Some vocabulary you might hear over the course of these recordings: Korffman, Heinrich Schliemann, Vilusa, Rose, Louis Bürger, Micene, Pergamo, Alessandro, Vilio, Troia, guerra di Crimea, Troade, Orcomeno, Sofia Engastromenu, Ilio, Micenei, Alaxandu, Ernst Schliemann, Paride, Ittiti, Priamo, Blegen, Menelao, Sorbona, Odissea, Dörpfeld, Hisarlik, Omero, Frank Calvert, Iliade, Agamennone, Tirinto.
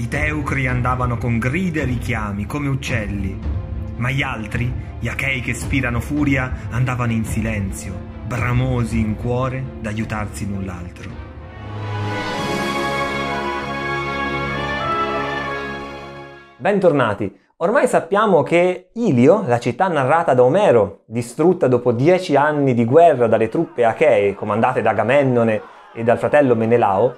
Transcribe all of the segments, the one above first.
I teucri andavano con grida e richiami come uccelli, ma gli altri, gli achei che spirano furia, andavano in silenzio, bramosi in cuore d'aiutarsi l'un l'altro. Bentornati! Ormai sappiamo che Ilio, la città narrata da Omero, distrutta dopo 10 anni di guerra dalle truppe achee comandate da Agamennone e dal fratello Menelao,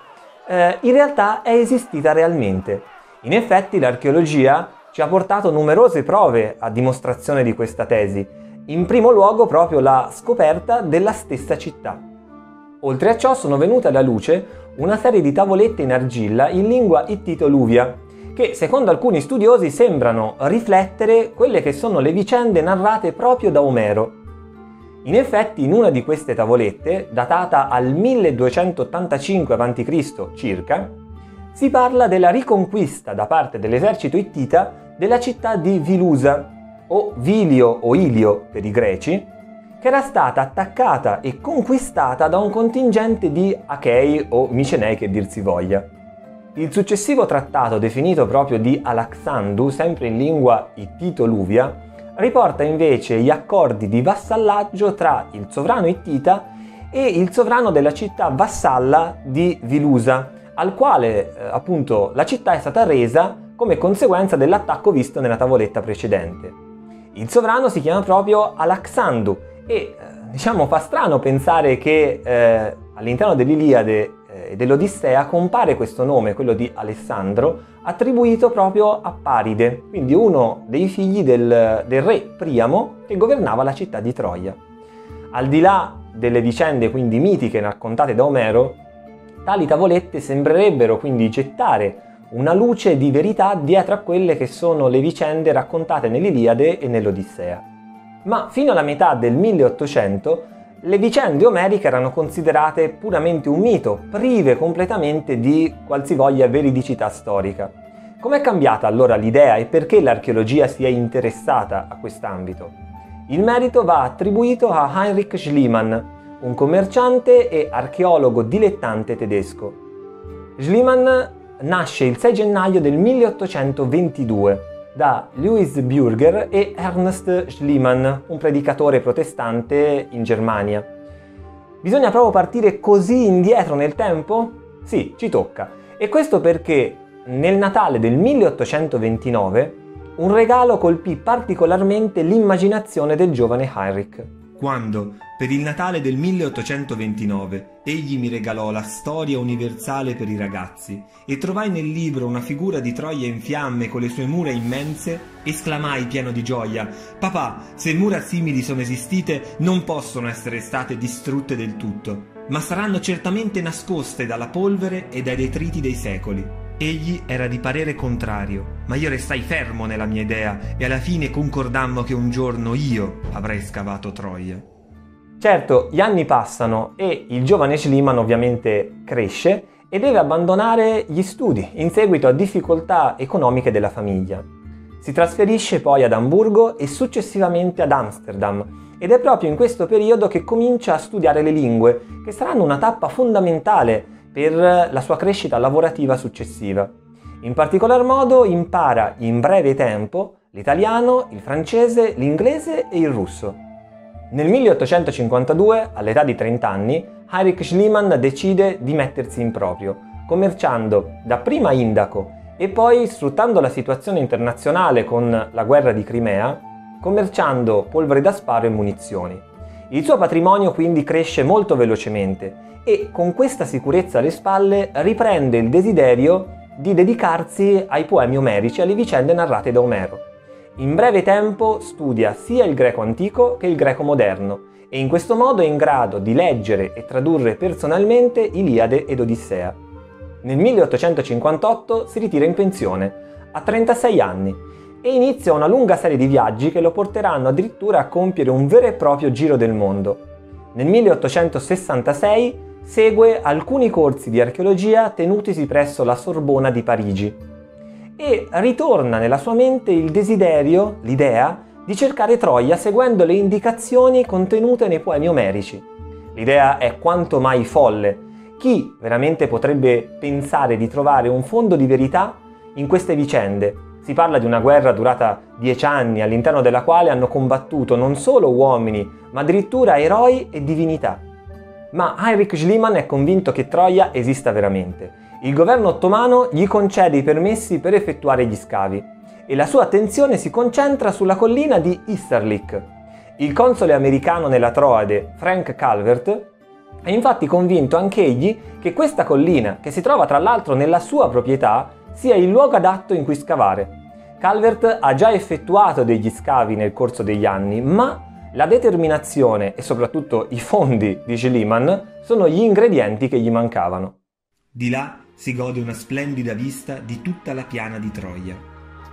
in realtà è esistita realmente. In effetti l'archeologia ci ha portato numerose prove a dimostrazione di questa tesi, in primo luogo proprio la scoperta della stessa città. Oltre a ciò sono venute alla luce una serie di tavolette in argilla in lingua ittito-luvia, che secondo alcuni studiosi sembrano riflettere quelle che sono le vicende narrate proprio da Omero. In effetti in una di queste tavolette, datata al 1285 a.C. circa, si parla della riconquista da parte dell'esercito ittita della città di Vilusa, o Vilio o Ilio per i greci, che era stata attaccata e conquistata da un contingente di Achei o Micenei che dir si voglia. Il successivo trattato, definito proprio di Alaxandu, sempre in lingua ittito-luvia, riporta invece gli accordi di vassallaggio tra il sovrano ittita e il sovrano della città vassalla di Vilusa, al quale appunto la città è stata resa come conseguenza dell'attacco visto nella tavoletta precedente. Il sovrano si chiama proprio Alaxandu e diciamo fa strano pensare che all'interno dell'Iliade e dell'Odissea compare questo nome, quello di Alessandro, attribuito proprio a Paride, quindi uno dei figli del re Priamo che governava la città di Troia. Al di là delle vicende quindi mitiche raccontate da Omero, tali tavolette sembrerebbero quindi gettare una luce di verità dietro a quelle che sono le vicende raccontate nell'Iliade e nell'Odissea. Ma fino alla metà del 1800 le vicende omeriche erano considerate puramente un mito, prive completamente di qualsivoglia veridicità storica. Com'è cambiata allora l'idea e perché l'archeologia si è interessata a quest'ambito? Il merito va attribuito a Heinrich Schliemann, un commerciante e archeologo dilettante tedesco. Schliemann nasce il 6 gennaio del 1822 da Louis Bürger e Ernst Schliemann, un predicatore protestante in Germania. Bisogna proprio partire così indietro nel tempo? Sì, ci tocca. E questo perché nel Natale del 1829 un regalo colpì particolarmente l'immaginazione del giovane Heinrich. Quando, per il Natale del 1829, egli mi regalò la storia universale per i ragazzi e trovai nel libro una figura di Troia in fiamme con le sue mura immense, esclamai pieno di gioia: «Papà, se mura simili sono esistite, non possono essere state distrutte del tutto, ma saranno certamente nascoste dalla polvere e dai detriti dei secoli». Egli era di parere contrario, ma io restai fermo nella mia idea e alla fine concordammo che un giorno io avrei scavato Troia. Certo, gli anni passano e il giovane Schliemann ovviamente cresce e deve abbandonare gli studi in seguito a difficoltà economiche della famiglia. Si trasferisce poi ad Amburgo e successivamente ad Amsterdam ed è proprio in questo periodo che comincia a studiare le lingue, che saranno una tappa fondamentale per la sua crescita lavorativa successiva. In particolar modo impara in breve tempo l'italiano, il francese, l'inglese e il russo. Nel 1852, all'età di 30 anni, Heinrich Schliemann decide di mettersi in proprio, commerciando dapprima a Indaco e poi, sfruttando la situazione internazionale con la guerra di Crimea, commerciando polvere da sparo e munizioni. Il suo patrimonio quindi cresce molto velocemente e con questa sicurezza alle spalle riprende il desiderio di dedicarsi ai poemi omerici e alle vicende narrate da Omero. In breve tempo studia sia il greco antico che il greco moderno e in questo modo è in grado di leggere e tradurre personalmente Iliade ed Odissea. Nel 1858 si ritira in pensione, a 36 anni, e inizia una lunga serie di viaggi che lo porteranno addirittura a compiere un vero e proprio giro del mondo. Nel 1866 segue alcuni corsi di archeologia tenutisi presso la Sorbona di Parigi e ritorna nella sua mente il desiderio, l'idea, di cercare Troia seguendo le indicazioni contenute nei poemi omerici. L'idea è quanto mai folle. Chi veramente potrebbe pensare di trovare un fondo di verità In queste vicende si parla di una guerra durata 10 anni, all'interno della quale hanno combattuto non solo uomini, ma addirittura eroi e divinità. Ma Heinrich Schliemann è convinto che Troia esista veramente. Il governo ottomano gli concede i permessi per effettuare gli scavi e la sua attenzione si concentra sulla collina di Hisarlik. Il console americano nella Troade, Frank Calvert, è infatti convinto anch'egli che questa collina, che si trova tra l'altro nella sua proprietà, sia il luogo adatto in cui scavare. Calvert ha già effettuato degli scavi nel corso degli anni, ma la determinazione e soprattutto i fondi di Schliemann sono gli ingredienti che gli mancavano. Di là si gode una splendida vista di tutta la piana di Troia.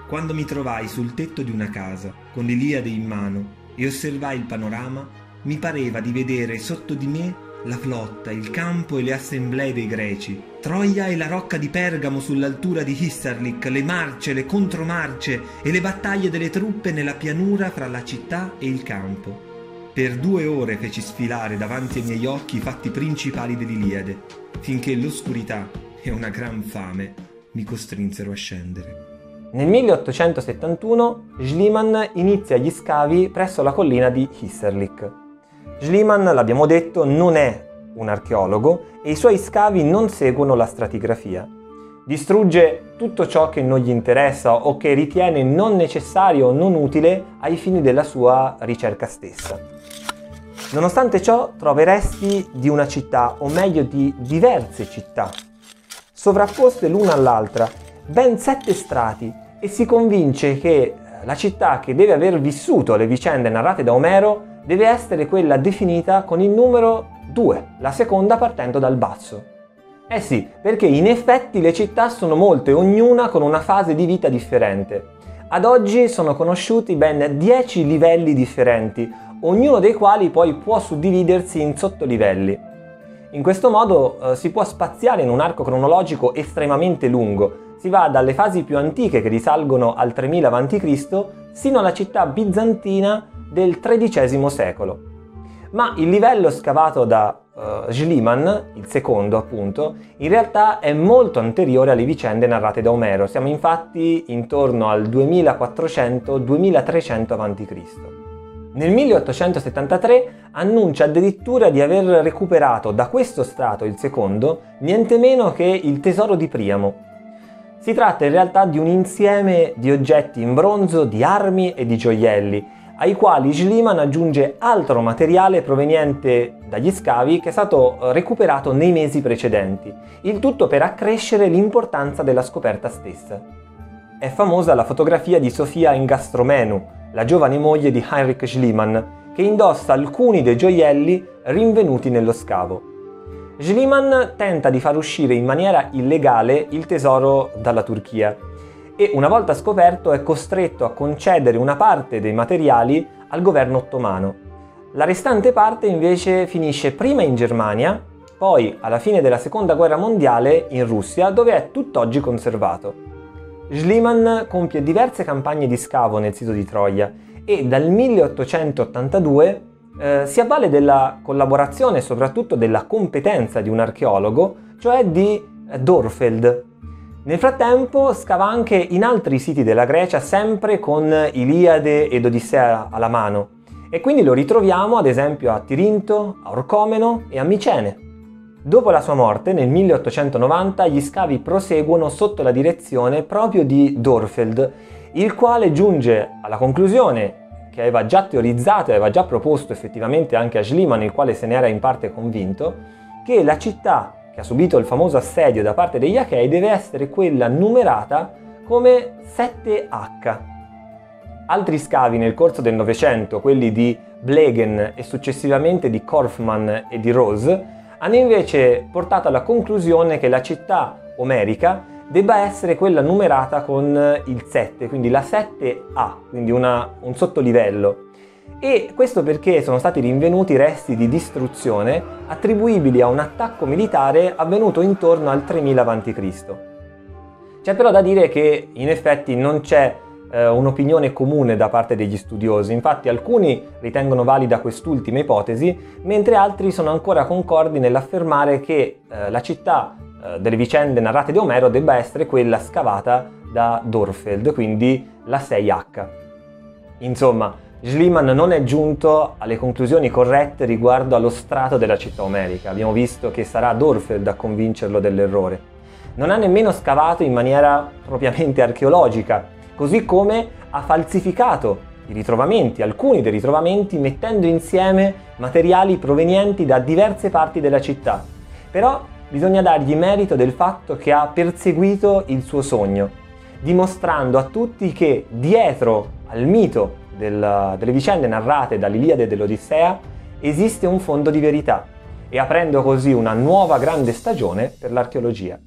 Quando mi trovai sul tetto di una casa, con l'Iliade in mano, e osservai il panorama, mi pareva di vedere sotto di me la flotta, il campo e le assemblee dei greci, Troia e la rocca di Pergamo sull'altura di Hisarlik, le marce, le contromarce e le battaglie delle truppe nella pianura fra la città e il campo. Per 2 ore feci sfilare davanti ai miei occhi i fatti principali dell'Iliade, finché l'oscurità e una gran fame mi costrinsero a scendere. Nel 1871 Schliemann inizia gli scavi presso la collina di Hisarlik. Schliemann, l'abbiamo detto, non è un archeologo e i suoi scavi non seguono la stratigrafia. Distrugge tutto ciò che non gli interessa o che ritiene non necessario o non utile ai fini della sua ricerca stessa. Nonostante ciò, trova i resti di una città, o meglio di diverse città, sovrapposte l'una all'altra, ben 7 strati, e si convince che la città che deve aver vissuto le vicende narrate da Omero deve essere quella definita con il numero 2, la seconda partendo dal basso. Eh sì, perché in effetti le città sono molte, ognuna con una fase di vita differente. Ad oggi sono conosciuti ben 10 livelli differenti, ognuno dei quali poi può suddividersi in sottolivelli. In questo modo si può spaziare in un arco cronologico estremamente lungo. Si va dalle fasi più antiche, che risalgono al 3000 a.C., sino alla città bizantina del XIII secolo. Ma il livello scavato da Schliemann, il secondo appunto, in realtà è molto anteriore alle vicende narrate da Omero. Siamo infatti intorno al 2400-2300 a.C. Nel 1873 annuncia addirittura di aver recuperato da questo strato, il secondo, niente meno che il tesoro di Priamo. Si tratta in realtà di un insieme di oggetti in bronzo, di armi e di gioielli, ai quali Schliemann aggiunge altro materiale proveniente dagli scavi che è stato recuperato nei mesi precedenti, il tutto per accrescere l'importanza della scoperta stessa. È famosa la fotografia di Sofia Engastromenu, la giovane moglie di Heinrich Schliemann, che indossa alcuni dei gioielli rinvenuti nello scavo. Schliemann tenta di far uscire in maniera illegale il tesoro dalla Turchia e, una volta scoperto, è costretto a concedere una parte dei materiali al governo ottomano. La restante parte invece finisce prima in Germania, poi alla fine della Seconda Guerra Mondiale in Russia, dove è tutt'oggi conservato. Schliemann compie diverse campagne di scavo nel sito di Troia e dal 1882 si avvale della collaborazione e soprattutto della competenza di un archeologo, cioè di Dörpfeld. Nel frattempo scava anche in altri siti della Grecia, sempre con Iliade ed Odissea alla mano, e quindi lo ritroviamo ad esempio a Tirinto, a Orcomeno e a Micene. Dopo la sua morte, nel 1890, gli scavi proseguono sotto la direzione proprio di Dörpfeld, il quale giunge alla conclusione che aveva già teorizzato e aveva già proposto effettivamente anche a Schliemann, il quale se ne era in parte convinto, che la città che ha subito il famoso assedio da parte degli Achei deve essere quella numerata come 7H. Altri scavi nel corso del Novecento, quelli di Blegen e successivamente di Korffman e di Rose, hanno invece portato alla conclusione che la città omerica debba essere quella numerata con il 7, quindi la 7A, quindi un sottolivello. E questo perché sono stati rinvenuti resti di distruzione attribuibili a un attacco militare avvenuto intorno al 3000 a.C. C'è però da dire che in effetti non c'è un'opinione comune da parte degli studiosi, infatti alcuni ritengono valida quest'ultima ipotesi, mentre altri sono ancora concordi nell'affermare che la città delle vicende narrate di Omero debba essere quella scavata da Dörpfeld, quindi la 6H. Insomma, Schliemann non è giunto alle conclusioni corrette riguardo allo strato della città omerica. Abbiamo visto che sarà Dörpfeld a convincerlo dell'errore. Non ha nemmeno scavato in maniera propriamente archeologica, così come ha falsificato i ritrovamenti, alcuni dei ritrovamenti, mettendo insieme materiali provenienti da diverse parti della città. Però bisogna dargli merito del fatto che ha perseguito il suo sogno, dimostrando a tutti che dietro al mito delle vicende narrate dall'Iliade e dell'Odissea esiste un fondo di verità, e aprendo così una nuova grande stagione per l'archeologia.